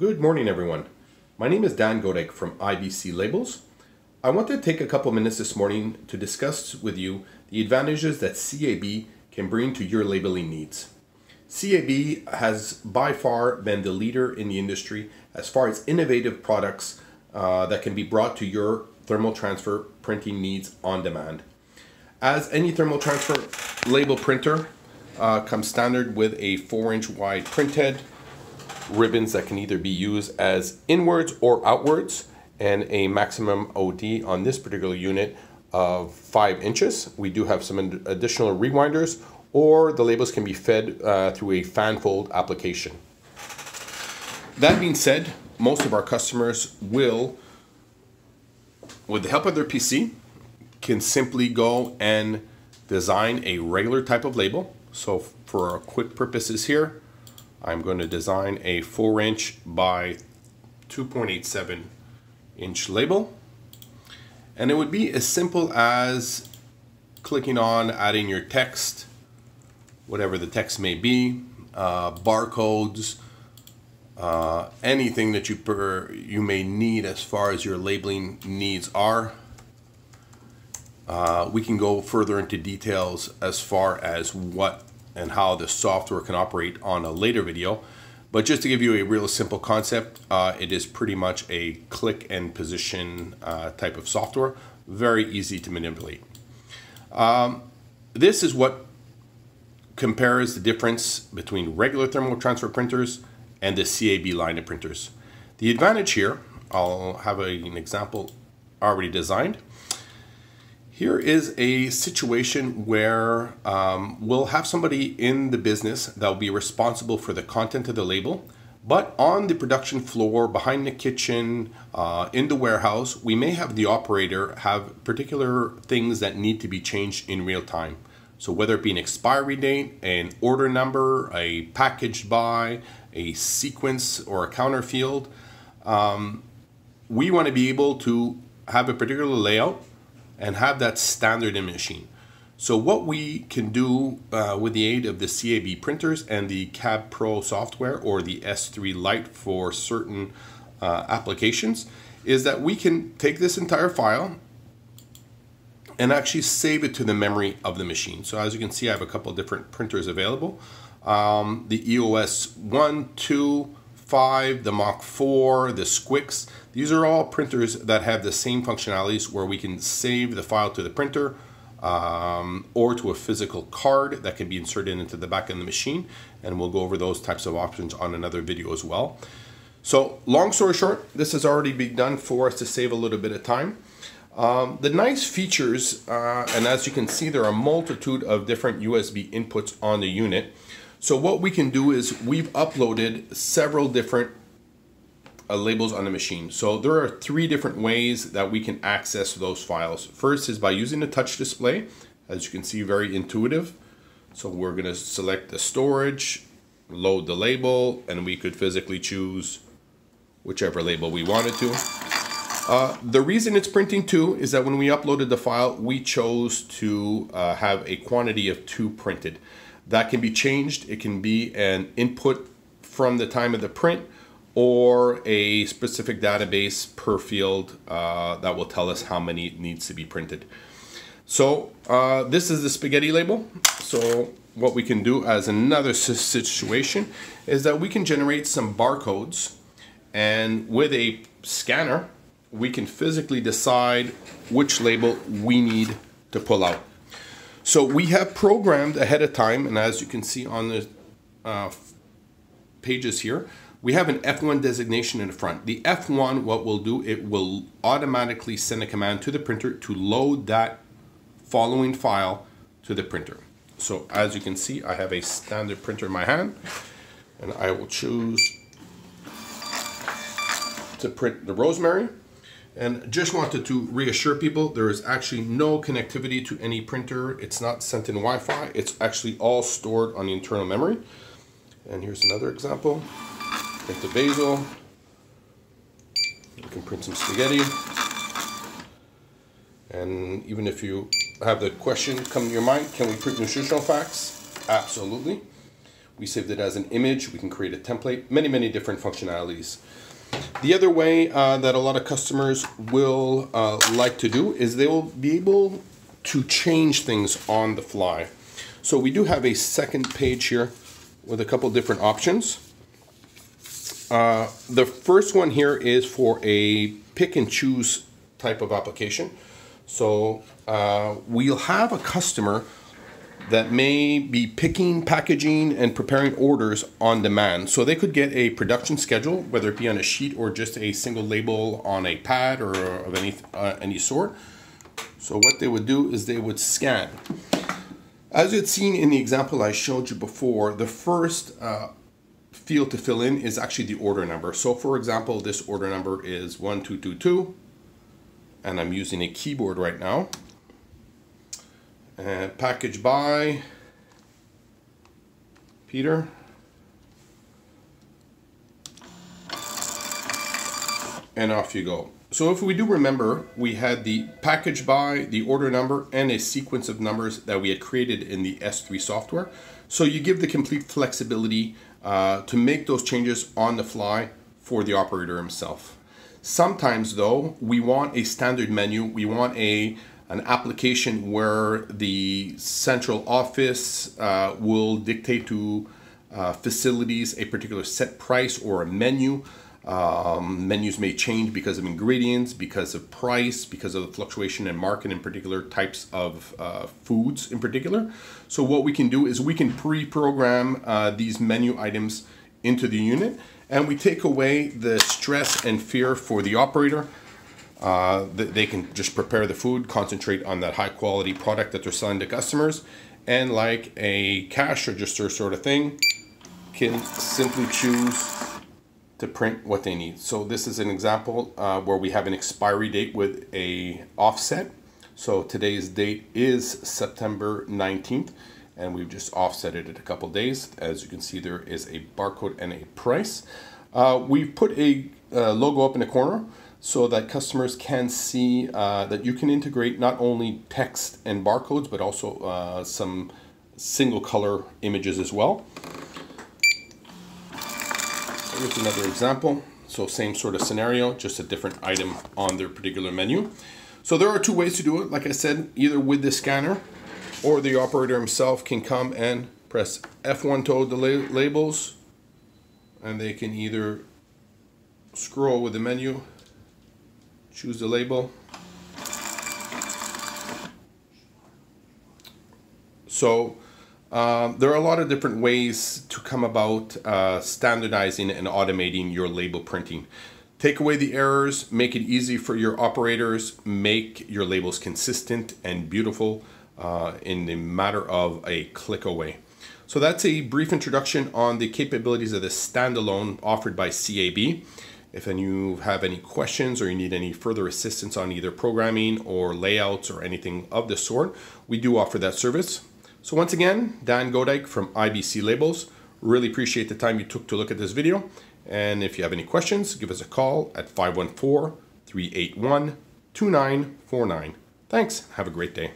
Good morning, everyone. My name is Dan Goedike from IBC Labels. I want to take a couple minutes this morning to discuss with you the advantages that CAB can bring to your labeling needs. CAB has by far been the leader in the industry as far as innovative products that can be brought to your thermal transfer printing needs on demand. As any thermal transfer label printer comes standard with a 4-inch wide print head, ribbons that can either be used as inwards or outwards, and a maximum OD on this particular unit of 5 inches. We do have some additional rewinders, or the labels can be fed through a fan fold application. That being said, most of our customers will, with the help of their PC, can simply go and design a regular type of label. So for our quick purposes here, I'm going to design a 4-inch by 2.87 inch label. And it would be as simple as clicking on, adding your text, whatever the text may be, barcodes, anything that you may need as far as your labeling needs are. We can go further into details as far as what and how the software can operate on a later video. But just to give you a real simple concept, it is pretty much a click and position type of software. Very easy to manipulate. This is what compares the difference between regular thermal transfer printers and the CAB line of printers. The advantage here, I'll have an example already designed. Here is a situation where we'll have somebody in the business that will be responsible for the content of the label, but on the production floor, behind the kitchen, in the warehouse, we may have the operator have particular things that need to be changed in real time. So whether it be an expiry date, an order number, a packaged by, a sequence or a counter field, we want to be able to have a particular layout and have that standard in machine. So what we can do with the aid of the CAB printers and the CAB Pro software, or the S3 Lite for certain applications, is that we can take this entire file and actually save it to the memory of the machine. So as you can see, I have a couple different printers available. The EOS 1, 2, 5, the Mach 4, the Squix. These are all printers that have the same functionalities where we can save the file to the printer or to a physical card that can be inserted into the back of the machine. And we'll go over those types of options on another video as well. So long story short, this has already been done for us to save a little bit of time. The nice features, and as you can see, there are a multitude of different USB inputs on the unit. So what we can do is we've uploaded several different labels on the machine. So there are 3 different ways that we can access those files. First is by using the touch display. As you can see, very intuitive. So we're going to select the storage, load the label, and we could physically choose whichever label we wanted to. The reason it's printing 2 is that when we uploaded the file, we chose to have a quantity of 2 printed. That can be changed. It can be an input from the time of the print, or a specific database per field that will tell us how many needs to be printed. So this is the spaghetti label. So what we can do as another situation is that we can generate some barcodes, and with a scanner, we can physically decide which label we need to pull out. So we have programmed ahead of time, and as you can see on the pages here, we have an F1 designation in the front. The F1, what we'll do, it will automatically send a command to the printer to load that following file to the printer. So as you can see, I have a standard printer in my hand, and I will choose to print the rosemary. And just wanted to reassure people, there is actually no connectivity to any printer. It's not sent in Wi-Fi. It's actually all stored on the internal memory. And here's another example. Print the basil. You can print some spaghetti. And even if you have the question come to your mind, can we print nutritional facts? Absolutely. We saved it as an image. We can create a template, many different functionalities. The other way that a lot of customers will like to do is they will be able to change things on the fly. So we do have a second page here with a couple different options. The first one here is for a pick and choose type of application. So we'll have a customer that may be picking, packaging, and preparing orders on demand. So they could get a production schedule, whether it be on a sheet or just a single label on a pad or of any sort. So what they would do is they would scan. As you'd seen in the example I showed you before, the first field to fill in is actually the order number. So for example, this order number is 1222, and I'm using a keyboard right now. Package by Peter. And off you go. So if we do remember, we had the package by, the order number, and a sequence of numbers that we had created in the S3 software. So you give the complete flexibility to make those changes on the fly for the operator himself. Sometimes though, we want a standard menu, we want an application where the central office will dictate to facilities a particular set price or a menu. Menus may change because of ingredients, because of price, because of the fluctuation in market in particular types of foods in particular. So what we can do is we can pre-program these menu items into the unit, and we take away the stress and fear for the operator. They can just prepare the food, concentrate on that high quality product that they're selling to customers, and like a cash register sort of thing, can simply choose to print what they need. So this is an example where we have an expiry date with a offset. So today's date is September 19th, and we've just offset it at a couple days. As you can see, there is a barcode and a price. We've put a logo up in the corner so that customers can see that you can integrate not only text and barcodes, but also some single color images as well. Here's another example. So same sort of scenario, just a different item on their particular menu. So there are two ways to do it. Like I said, either with the scanner, or the operator himself can come and press F1 to load the labels, and they can either scroll with the menu, choose the label. So there are a lot of different ways to come about standardizing and automating your label printing. Take away the errors, make it easy for your operators, make your labels consistent and beautiful in the matter of a click away. So that's a brief introduction on the capabilities of the standalone offered by CAB. If you have any questions or you need any further assistance on either programming or layouts or anything of the sort, we do offer that service. So once again, Dan Goedike from IBC Labels. Really appreciate the time you took to look at this video. And if you have any questions, give us a call at 514-381-2949. Thanks. Have a great day.